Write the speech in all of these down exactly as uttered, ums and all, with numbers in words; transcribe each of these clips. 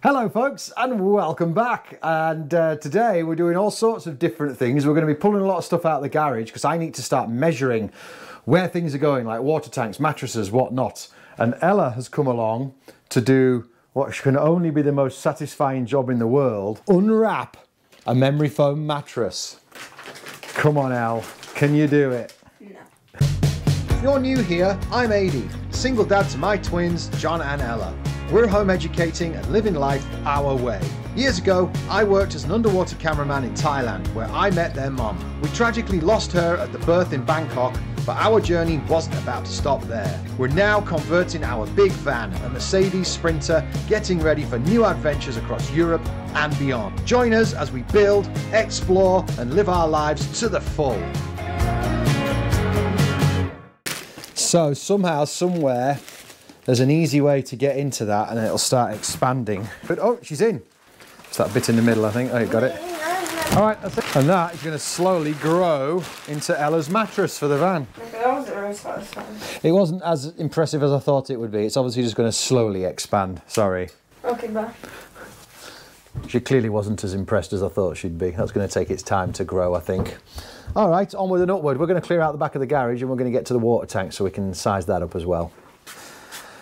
Hello folks, and welcome back. And uh, today we're doing all sorts of different things. We're going to be pulling a lot of stuff out of the garage because I need to start measuring where things are going, like water tanks, mattresses, whatnot. And Ella has come along to do what can only be the most satisfying job in the world: unwrap a memory foam mattress. Come on, Elle, can you do it? No. If you're new here, I'm Adi, single dad to my twins John and Ella. We're home educating and living life our way. Years ago, I worked as an underwater cameraman in Thailand, where I met their mom. We tragically lost her at the birth in Bangkok, but our journey wasn't about to stop there. We're now converting our big van, a Mercedes Sprinter, getting ready for new adventures across Europe and beyond. Join us as we build, explore, and live our lives to the full. So somehow, somewhere, there's an easy way to get into that and it'll start expanding. But oh, she's in. It's that bit in the middle, I think. Oh, you got it. All right, that's it. And that is going to slowly grow into Ella's mattress for the van. That wasn't very satisfying. It wasn't as impressive as I thought it would be. It's obviously just going to slowly expand. Sorry. Okay, bye. She clearly wasn't as impressed as I thought she'd be. That's going to take its time to grow, I think. All right, onward and upward. We're going to clear out the back of the garage and we're going to get to the water tank so we can size that up as well.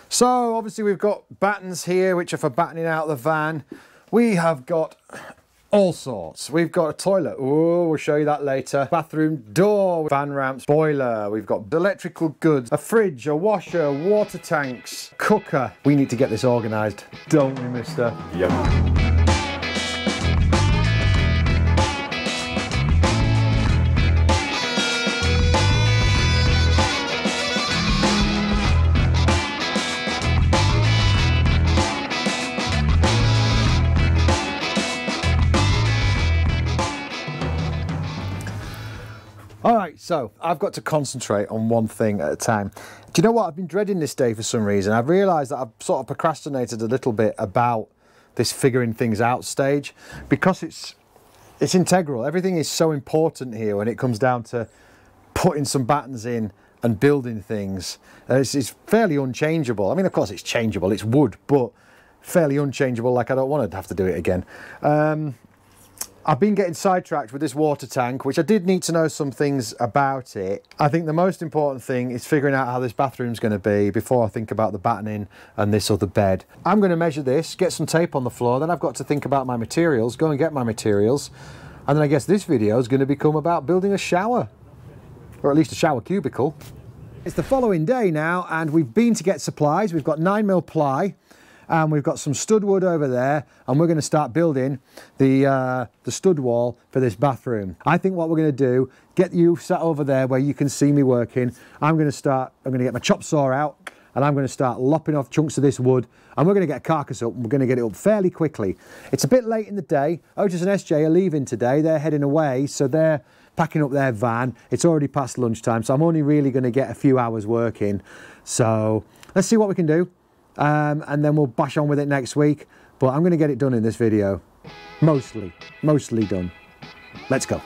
So obviously we've got battens here, which are for battening out the van. We have got all sorts. We've got a toilet. Oh, we'll show you that later. Bathroom door, van ramps, boiler. We've got electrical goods, a fridge, a washer, water tanks, cooker. We need to get this organised, don't we, mister? Yep. So I've got to concentrate on one thing at a time. Do you know what? I've been dreading this day for some reason. I've realised that I've sort of procrastinated a little bit about this figuring things out stage because it's, it's integral. Everything is so important here when it comes down to putting some battens in and building things. Uh, it's, it's fairly unchangeable. I mean, of course it's changeable, it's wood, but fairly unchangeable, like I don't want to have to do it again. Um, I've been getting sidetracked with this water tank, which I did need to know some things about it. I think the most important thing is figuring out how this bathroom's going to be before I think about the battening and this other bed. I'm going to measure this, get some tape on the floor, then I've got to think about my materials, go and get my materials, and then I guess this video is going to become about building a shower, or at least a shower cubicle. It's the following day now, and we've been to get supplies. We've got nine mil ply, and we've got some stud wood over there, and we're going to start building the, uh, the stud wall for this bathroom. I think what we're going to do, get you sat over there where you can see me working. I'm going to start, I'm going to get my chop saw out, and I'm going to start lopping off chunks of this wood, and we're going to get a carcass up, and we're going to get it up fairly quickly. It's a bit late in the day. Otis and S J are leaving today. They're heading away, so they're packing up their van. It's already past lunchtime, so I'm only really going to get a few hours working. So let's see what we can do. Um, and then we'll bash on with it next week, but I'm going to get it done in this video. Mostly, mostly done. Let's go.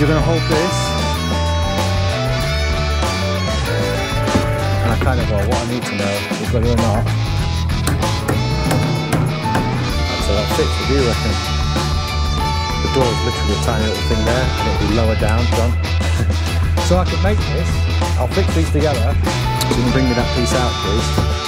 You're going to hold this, and I kind of go, what I need to know is whether or not six, what do you reckon? The door is literally a tiny little thing there, and it'll be lower down, John. So I can make this. I'll fix these together. So you can bring me that piece out, please.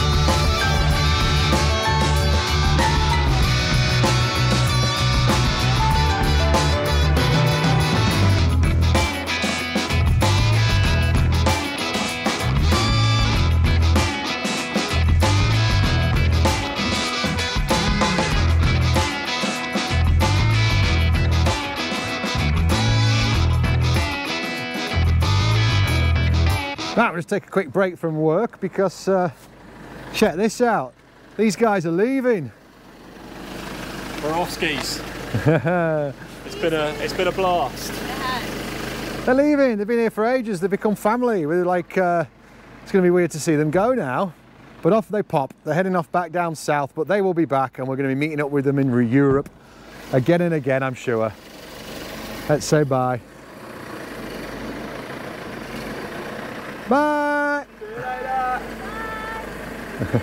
Right, we'll just take a quick break from work because, uh, check this out, these guys are leaving. We're Hoskies. It's been a, it's been a blast. They're leaving, they've been here for ages, they've become family. We're like, uh, it's going to be weird to see them go now, but off they pop. They're heading off back down south, but they will be back and we're going to be meeting up with them in Europe again and again, I'm sure. Let's say bye. Bye! See you later! Bye!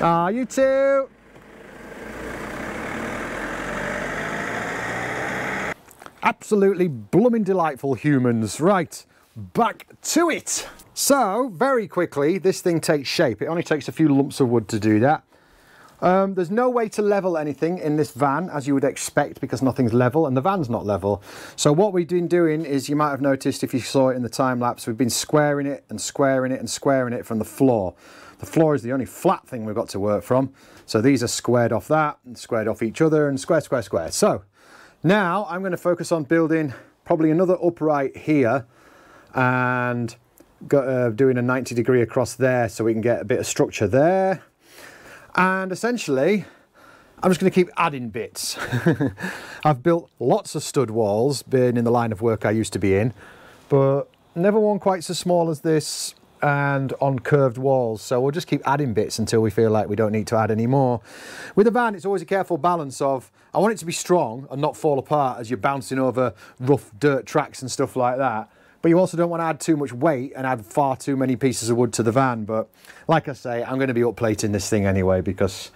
Ah, you too! Absolutely blooming delightful humans. Right, back to it! So, very quickly, this thing takes shape. It only takes a few lumps of wood to do that. Um, there's no way to level anything in this van, as you would expect, because nothing's level and the van's not level. So what we've been doing is, you might have noticed if you saw it in the time lapse, we've been squaring it and squaring it and squaring it from the floor. The floor is the only flat thing we've got to work from. So these are squared off that and squared off each other and square, square, square. So now I'm going to focus on building probably another upright here and go, uh, doing a ninety degree across there so we can get a bit of structure there. And essentially, I'm just going to keep adding bits. I've built lots of stud walls, being in the line of work I used to be in, but never one quite so small as this and on curved walls. So we'll just keep adding bits until we feel like we don't need to add any more. With a van, it's always a careful balance of, I want it to be strong and not fall apart as you're bouncing over rough dirt tracks and stuff like that. But you also don't want to add too much weight and add far too many pieces of wood to the van. But like I say, I'm going to be upplating this thing anyway because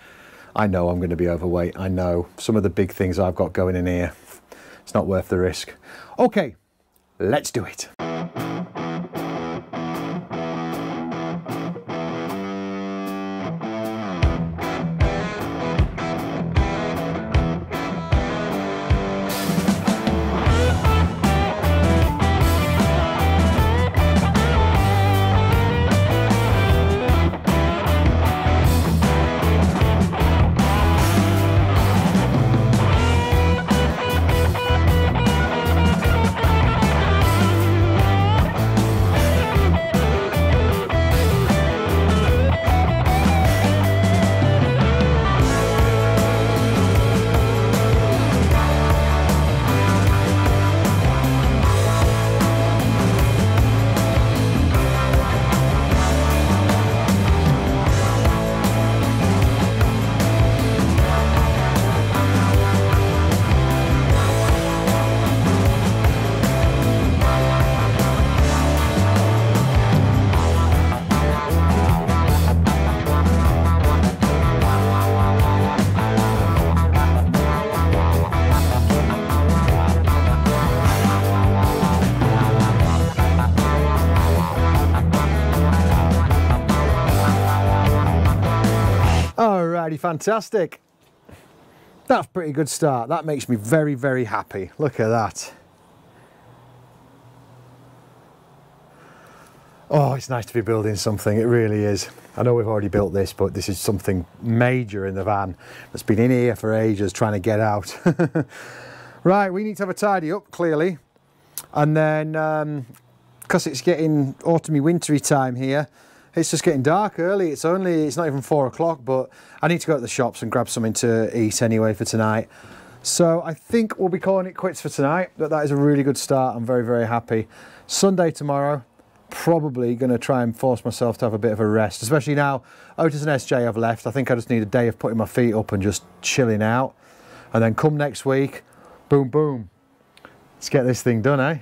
I know I'm going to be overweight. I know some of the big things I've got going in here. It's not worth the risk. Okay, let's do it. Fantastic. That's a pretty good start. That makes me very, very happy. Look at that. Oh, it's nice to be building something. It really is. I know we've already built this, but this is something major in the van that's been in here for ages trying to get out. Right, we need to have a tidy up, clearly. And then, um, because it's getting autumny, wintry time here, it's just getting dark early. It's only, it's not even four o'clock, but I need to go to the shops and grab something to eat anyway for tonight. So I think we'll be calling it quits for tonight, but that is a really good start. I'm very, very happy. Sunday tomorrow, probably gonna try and force myself to have a bit of a rest, especially now Otis and S J have left. I think I just need a day of putting my feet up and just chilling out. And then come next week, boom, boom. Let's get this thing done, eh?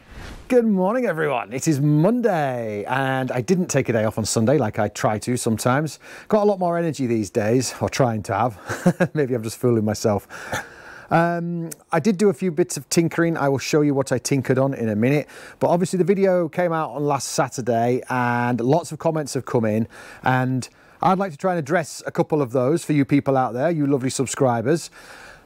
Good morning, everyone. It is Monday, and I didn't take a day off on Sunday like I try to sometimes. Got a lot more energy these days, or trying to have. Maybe I'm just fooling myself. Um, I did do a few bits of tinkering. I will show you what I tinkered on in a minute, but obviously the video came out on last Saturday and lots of comments have come in, and I'd like to try and address a couple of those for you people out there, you lovely subscribers.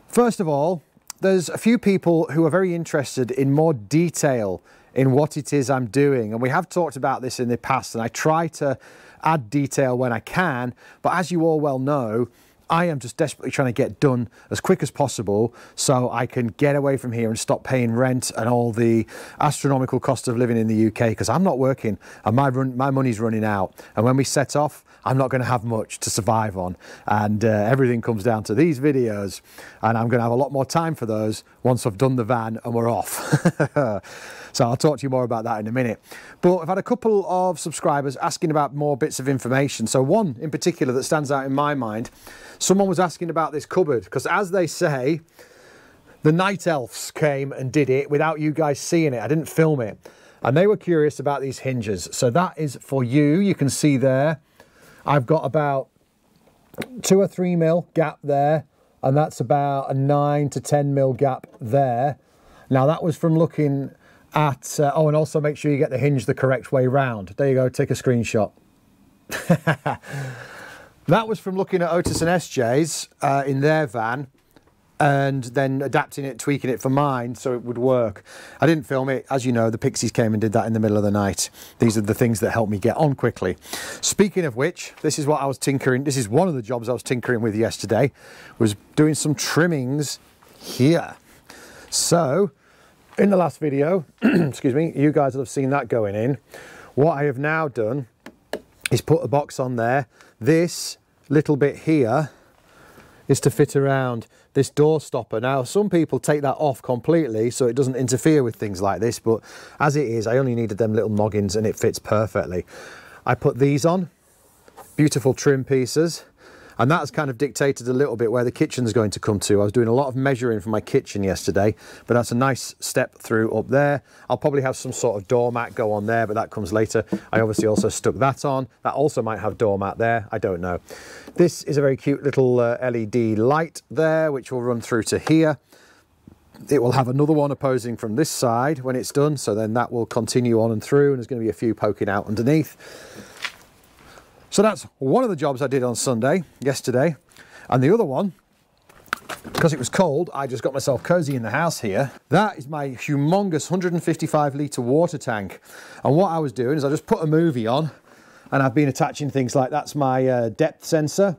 First of all, there's a few people who are very interested in more detail in what it is I'm doing, and we have talked about this in the past, and I try to add detail when I can, but as you all well know, I am just desperately trying to get done as quick as possible so I can get away from here and stop paying rent and all the astronomical cost of living in the U K, because I'm not working and my, run, my money's running out. And when we set off, I'm not going to have much to survive on. And uh, everything comes down to these videos, and I'm going to have a lot more time for those once I've done the van and we're off. So I'll talk to you more about that in a minute. But I've had a couple of subscribers asking about more bits of information. So one in particular that stands out in my mind, someone was asking about this cupboard, because as they say, the night elves came and did it without you guys seeing it. I didn't film it. And they were curious about these hinges. So that is for you. You can see there, I've got about two or three mil gap there, and that's about a nine to ten mil gap there. Now that was from looking at, uh, oh, and also make sure you get the hinge the correct way round. There you go, take a screenshot. That was from looking at Otis and S J's uh, in their van, and then adapting it, tweaking it for mine so it would work. I didn't film it. As you know, the Pixies came and did that in the middle of the night. These are the things that help me get on quickly. Speaking of which, this is what I was tinkering. This is one of the jobs I was tinkering with yesterday, was doing some trimmings here. So in the last video, excuse me, you guys will have seen that going in. What I have now done is put a box on there. This little bit here is to fit around this door stopper. Now, some people take that off completely so it doesn't interfere with things like this, but as it is, I only needed them little noggins and it fits perfectly. I put these on, beautiful trim pieces, and that's kind of dictated a little bit where the kitchen's going to come to. I was doing a lot of measuring for my kitchen yesterday, but that's a nice step through up there. I'll probably have some sort of doormat go on there, but that comes later. I obviously also stuck that on. That also might have doormat there, I don't know. This is a very cute little uh, L E D light there, which will run through to here. It will have another one opposing from this side when it's done, so then that will continue on and through, and there's gonna be a few poking out underneath. So that's one of the jobs I did on Sunday, yesterday. And the other one, because it was cold, I just got myself cozy in the house here. That is my humongous one hundred fifty-five litre water tank. And what I was doing is I just put a movie on, and I've been attaching things like, that's my uh, depth sensor.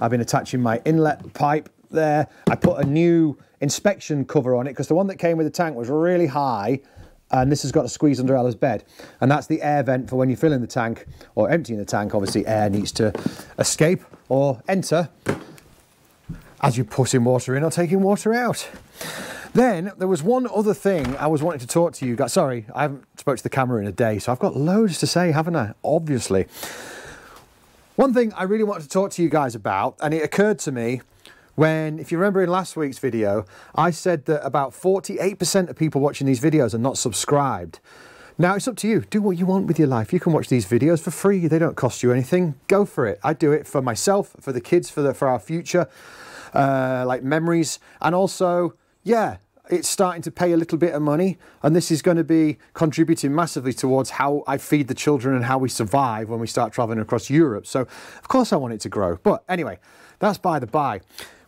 I've been attaching my inlet pipe there. I put a new inspection cover on it because the one that came with the tank was really high, and this has got to squeeze under Ella's bed. And that's the air vent for when you fill in the tank or emptying the tank. Obviously air needs to escape or enter as you're putting water in or taking water out. Then there was one other thing I was wanting to talk to you guys. Sorry, I haven't spoke to the camera in a day, so I've got loads to say, haven't I? Obviously. One thing I really wanted to talk to you guys about, and it occurred to me when, if you remember in last week's video, I said that about forty-eight percent of people watching these videos are not subscribed. Now, it's up to you. Do what you want with your life. You can watch these videos for free. They don't cost you anything. Go for it. I do it for myself, for the kids, for, the, for our future, uh, like memories. And also, yeah, it's starting to pay a little bit of money, and this is going to be contributing massively towards how I feed the children and how we survive when we start traveling across Europe. So, of course, I want it to grow. But anyway, that's by the by.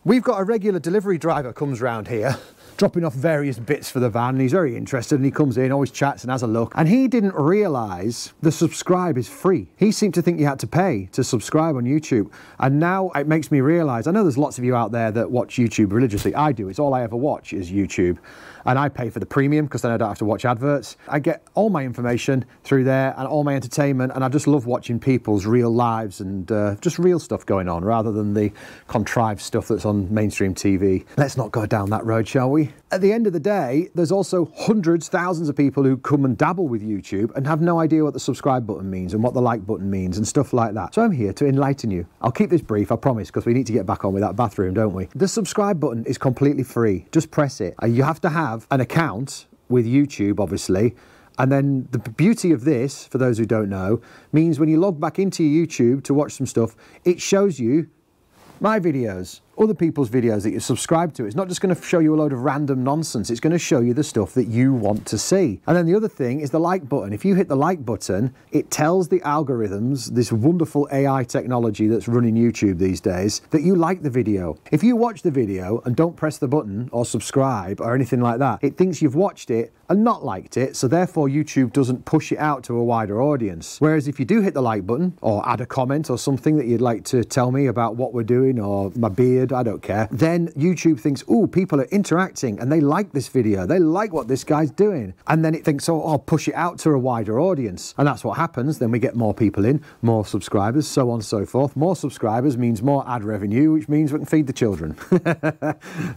We've got a regular delivery driver comes round here, dropping off various bits for the van, and he's very interested, and he comes in, always chats and has a look. And he didn't realise the subscribe is free. He seemed to think you had to pay to subscribe on YouTube. And now it makes me realise, I know there's lots of you out there that watch YouTube religiously. I do, it's all I ever watch is YouTube. And I pay for the premium because then I don't have to watch adverts. I get all my information through there and all my entertainment, and I just love watching people's real lives and uh, just real stuff going on rather than the contrived stuff that's on mainstream T V. Let's not go down that road, shall we? At the end of the day, there's also hundreds, thousands of people who come and dabble with YouTube and have no idea what the subscribe button means and what the like button means and stuff like that. So I'm here to enlighten you. I'll keep this brief, I promise, because we need to get back on with that bathroom, don't we? The subscribe button is completely free. Just press it. You have to have an account with YouTube, obviously. And then the beauty of this, for those who don't know, means when you log back into YouTube to watch some stuff, it shows you my videos, other people's videos that you're subscribed to. It's not just going to show you a load of random nonsense. It's going to show you the stuff that you want to see. And then the other thing is the like button. If you hit the like button, it tells the algorithms, this wonderful A I technology that's running YouTube these days, that you like the video. If you watch the video and don't press the button or subscribe or anything like that, it thinks you've watched it and not liked it, so therefore YouTube doesn't push it out to a wider audience. Whereas if you do hit the like button or add a comment or something that you'd like to tell me about what we're doing or my beard, I don't care, then YouTube thinks, oh, people are interacting and they like this video, they like what this guy's doing. And then it thinks, oh, I'll push it out to a wider audience. And that's what happens. Then we get more people in, more subscribers, so on and so forth. More subscribers means more ad revenue, which means we can feed the children.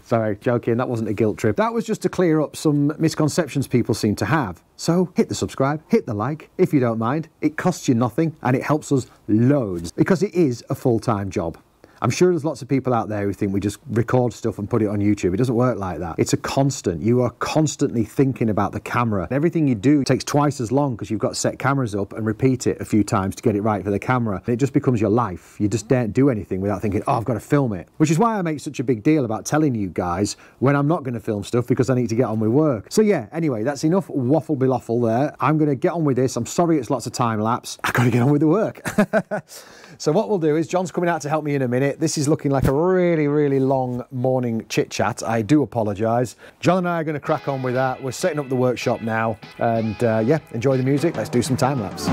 Sorry, joking, that wasn't a guilt trip. That was just to clear up some misconceptions people seem to have. So hit the subscribe, hit the like, if you don't mind. It costs you nothing and it helps us loads because it is a full-time job. I'm sure there's lots of people out there who think we just record stuff and put it on YouTube. It doesn't work like that. It's a constant. You are constantly thinking about the camera. Everything you do takes twice as long because you've got to set cameras up and repeat it a few times to get it right for the camera. And it just becomes your life. You just don't do anything without thinking, oh, I've got to film it. Which is why I make such a big deal about telling you guys when I'm not going to film stuff because I need to get on with work. So yeah, anyway, that's enough waffle belawful there. I'm going to get on with this. I'm sorry it's lots of time lapse. I've got to get on with the work. So what we'll do is John's coming out to help me in a minute. This is looking like a really, really long morning chit-chat. I do apologise. John and I are going to crack on with that. We're setting up the workshop now. And uh, yeah, enjoy the music. Let's do some time-lapse.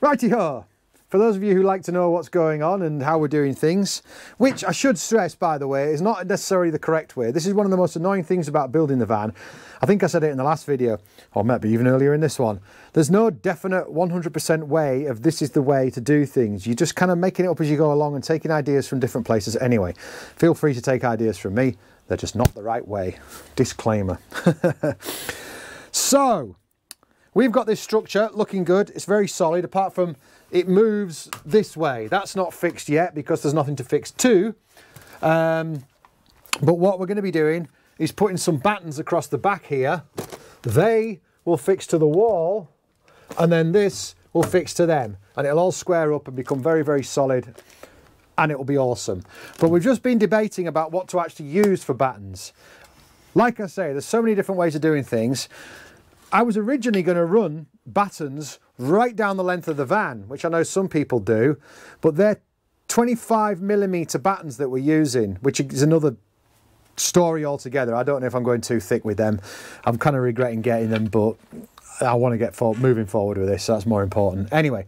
Righty-ho. For those of you who like to know what's going on and how we're doing things, which I should stress, by the way, is not necessarily the correct way. This is one of the most annoying things about building the van. I think I said it in the last video, or maybe even earlier in this one. There's no definite one hundred percent way of this is the way to do things. You're just kind of making it up as you go along and taking ideas from different places anyway. Feel free to take ideas from me. They're just not the right way. Disclaimer. So... we've got this structure looking good. It's very solid, apart from it moves this way. That's not fixed yet because there's nothing to fix to. Um, but what we're going to be doing is putting some battens across the back here. They will fix to the wall, and then this will fix to them. And it'll all square up and become very, very solid, and it'll be awesome. But we've just been debating about what to actually use for battens. Like I say, there's so many different ways of doing things. I was originally going to run battens right down the length of the van, which I know some people do, but they're twenty-five millimeter battens that we're using, which is another story altogether. I don't know if I'm going too thick with them. I'm kind of regretting getting them, but I want to get for moving forward with this, so that's more important. Anyway,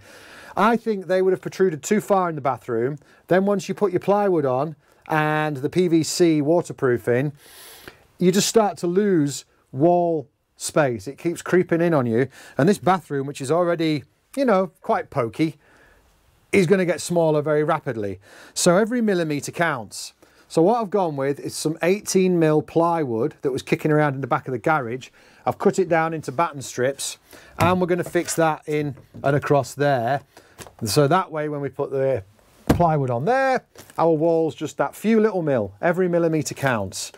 I think they would have protruded too far in the bathroom. Then once you put your plywood on and the P V C waterproofing, you just start to lose wall space. It keeps creeping in on you, and this bathroom, which is already, you know, quite pokey, is going to get smaller very rapidly. So every millimetre counts. So what I've gone with is some eighteen mil plywood that was kicking around in the back of the garage. I've cut it down into batten strips, and we're going to fix that in and across there. So that way, when we put the plywood on there, our wall's just that few little mil. Every millimetre counts.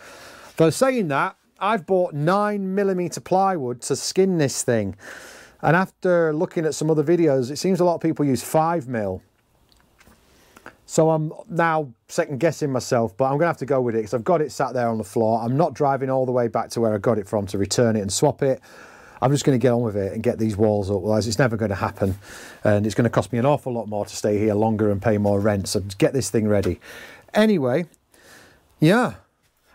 Though saying that, I've bought nine millimeter plywood to skin this thing. And after looking at some other videos, it seems a lot of people use five mil. So I'm now second guessing myself, but I'm gonna have to go with it because I've got it sat there on the floor. I'm not driving all the way back to where I got it from to return it and swap it. I'm just gonna get on with it and get these walls up, otherwise it's never gonna happen. And it's gonna cost me an awful lot more to stay here longer and pay more rent. So get this thing ready. Anyway, yeah,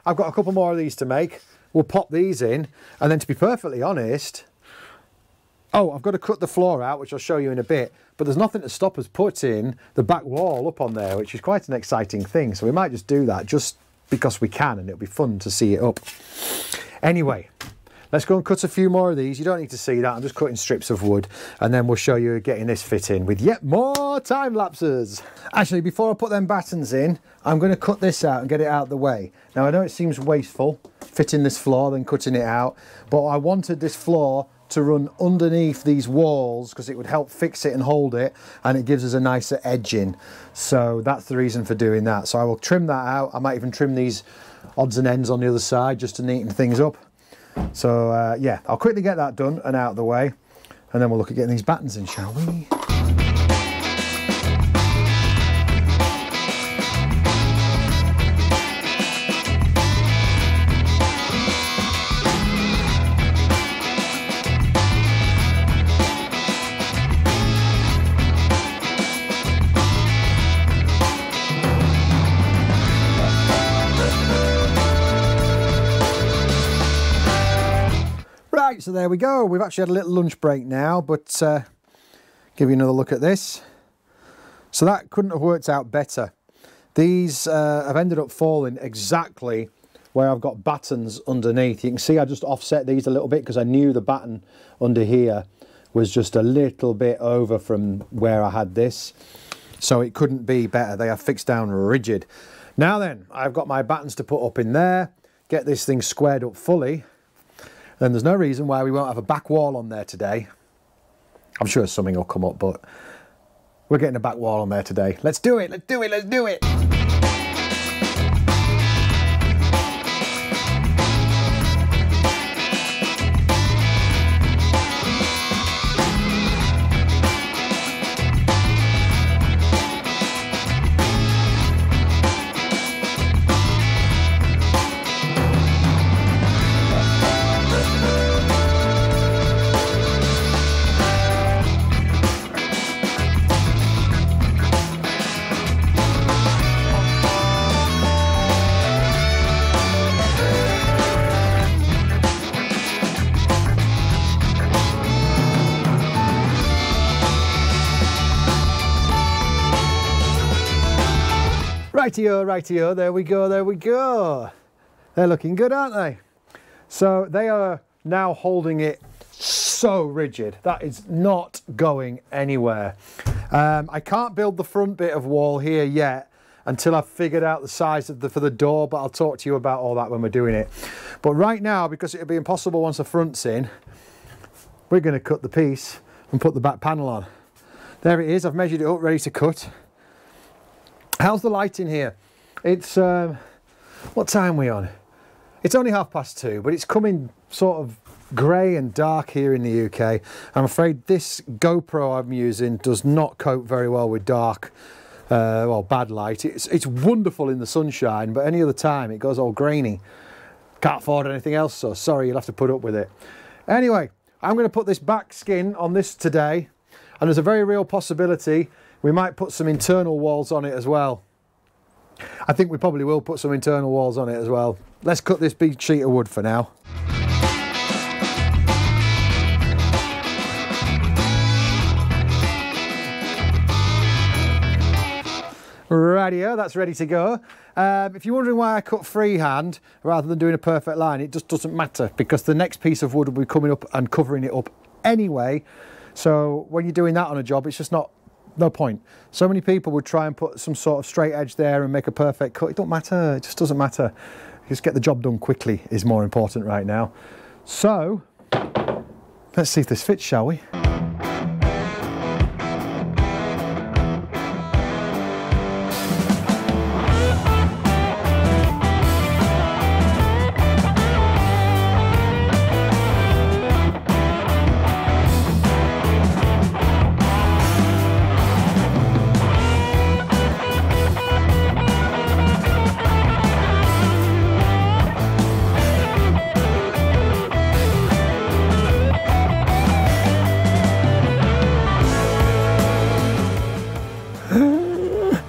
I've got a couple more of these to make. We'll pop these in, and then to be perfectly honest, Oh, I've got to cut the floor out, which I'll show you in a bit, but there's nothing to stop us putting the back wall up on there, which is quite an exciting thing. So we might just do that just because we can, and it'll be fun to see it up. Anyway, let's go and cut a few more of these. You don't need to see that. I'm just cutting strips of wood, and then we'll show you getting this fit in with yet more time lapses. Actually, before I put them battens in, I'm going to cut this out and get it out of the way. Now, I know it seems wasteful fitting this floor then cutting it out, but I wanted this floor to run underneath these walls because it would help fix it and hold it, and it gives us a nicer edging. So that's the reason for doing that. So I will trim that out. I might even trim these odds and ends on the other side just to neaten things up. So uh, yeah, I'll quickly get that done and out of the way, and then we'll look at getting these battens in, shall we? So there we go. We've actually had a little lunch break now, but uh, give you another look at this. So that couldn't have worked out better. These uh, have ended up falling exactly where I've got battens underneath. You can see I just offset these a little bit because I knew the batten under here was just a little bit over from where I had this. So it couldn't be better. They are fixed down rigid. Now then, I've got my battens to put up in there, get this thing squared up fully. Then there's no reason why we won't have a back wall on there today. I'm sure something will come up, but we're getting a back wall on there today. Let's do it, let's do it, let's do it. Rightio, rightio, there we go, there we go. They're looking good, aren't they? So they are now holding it so rigid. That is not going anywhere. Um, I can't build the front bit of wall here yet until I've figured out the size of the, for the door, but I'll talk to you about all that when we're doing it. But right now, because it'll be impossible once the front's in, we're gonna cut the piece and put the back panel on. There it is, I've measured it up, ready to cut. How's the lighting here? It's, um, what time are we on? It's only half past two, but it's coming sort of grey and dark here in the U K. I'm afraid this GoPro I'm using does not cope very well with dark, uh, well, bad light. It's, it's wonderful in the sunshine, but any other time it goes all grainy. Can't afford anything else, so sorry, you'll have to put up with it. Anyway, I'm going to put this back skin on this today, and there's a very real possibility we might put some internal walls on it as well. I think we probably will put some internal walls on it as well. Let's cut this big sheet of wood for now. Rightio, that's ready to go. Um, if you're wondering why I cut freehand rather than doing a perfect line, it just doesn't matter because the next piece of wood will be coming up and covering it up anyway. So when you're doing that on a job, it's just not, no point. So many people would try and put some sort of straight edge there and make a perfect cut. It don't matter, it just doesn't matter. Just get the job done quickly is more important right now. So, let's see if this fits, shall we?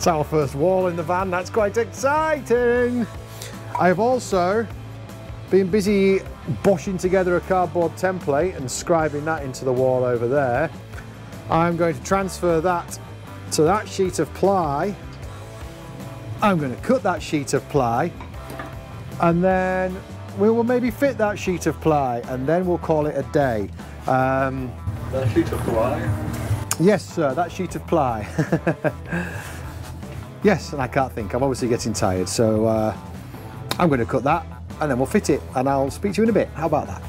Our first wall in the van, that's quite exciting. I have also Been busy boshing together a cardboard template and scribing that into the wall over there. I'm going to transfer that to that sheet of ply. I'm going to cut that sheet of ply, and then we will maybe fit that sheet of ply, and then we'll call it a day. Um, that sheet of ply? Yes, sir, that sheet of ply. Yes, and I can't think. I'm obviously getting tired, so uh, I'm going to cut that, and then we'll fit it, and I'll speak to you in a bit. How about that?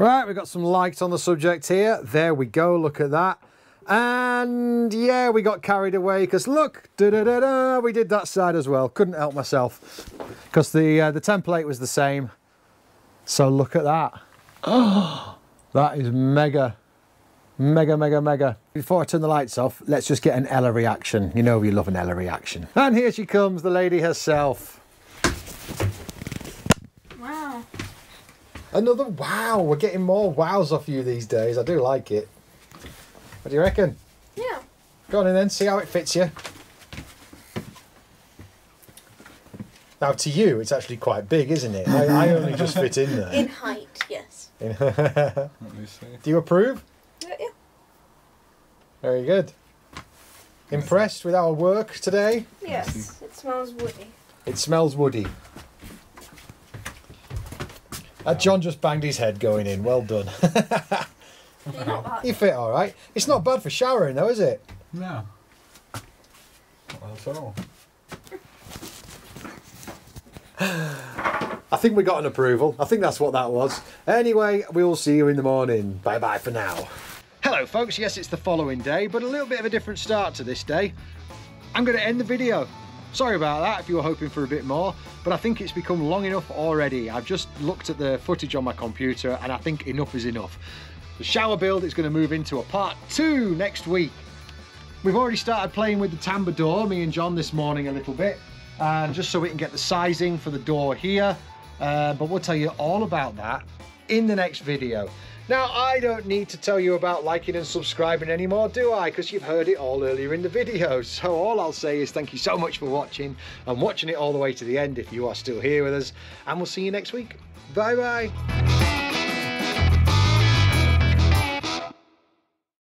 Right, we've got some light on the subject here. There we go, look at that. And yeah, we got carried away because look, da da da da, we did that side as well. Couldn't help myself because the uh, the template was the same. So look at that. Oh, that is mega, mega, mega, mega. Before I turn the lights off, let's just get an Ella reaction. You know we love an Ella reaction. And here she comes, the lady herself. Wow. Another wow! We're getting more wows off you these days. I do like it. What do you reckon? Yeah. Go on in then, see how it fits you. Now to you, it's actually quite big, isn't it? I, I only just fit in there. In height, yes. In Let me see. Do you approve? Yeah, yeah. Very good. Impressed with our work today? Yes, it smells woody. It smells woody. Uh, John just banged his head going in. Well done. You fit all right. It's not bad for showering though, is it? No. Not at all. I think we got an approval. I think that's what that was. Anyway, we will see you in the morning. Bye bye for now. Hello folks. Yes, it's the following day, but a little bit of a different start to this day. I'm going to end the video. Sorry about that if you were hoping for a bit more, but I think it's become long enough already. I've just looked at the footage on my computer and I think enough is enough. The shower build is going to move into a part two next week. We've already started playing with the timber door, me and John this morning a little bit, and just so we can get the sizing for the door here, uh, but we'll tell you all about that in the next video. Now, I don't need to tell you about liking and subscribing anymore, do I? Because you've heard it all earlier in the video. So all I'll say is thank you so much for watching and watching it all the way to the end if you are still here with us. And we'll see you next week. Bye-bye.